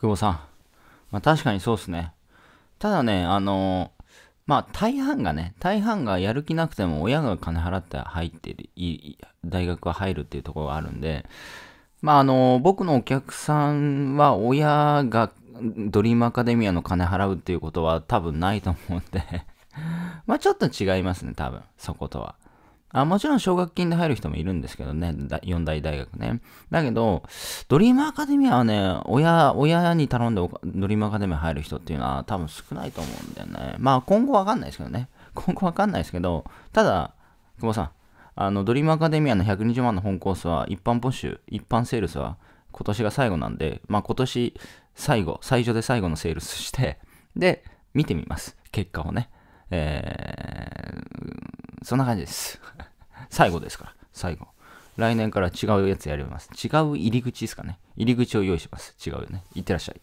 久保さん。まあ確かにそうですね。ただね、まあ大半がやる気なくても親が金払って入ってる、大学は入るっていうところがあるんで、まあ僕のお客さんは親がドリームアカデミアの金払うっていうことは多分ないと思うんで、まあちょっと違いますね、多分、そことは。もちろん奨学金で入る人もいるんですけどね、四大大学ね。だけど、ドリームアカデミアはね、親に頼んでドリームアカデミア入る人っていうのは多分少ないと思うんだよね。まあ今後わかんないですけどね。今後わかんないですけど、ただ、久保さん、ドリームアカデミアの120万の本コースは一般セールスは今年が最後なんで、まあ今年最初で最後のセールスして、で、見てみます。結果をね。そんな感じです。最後ですから、最後。来年から違うやつやります。違う入り口ですかね。入り口を用意します。違うよね。いってらっしゃい。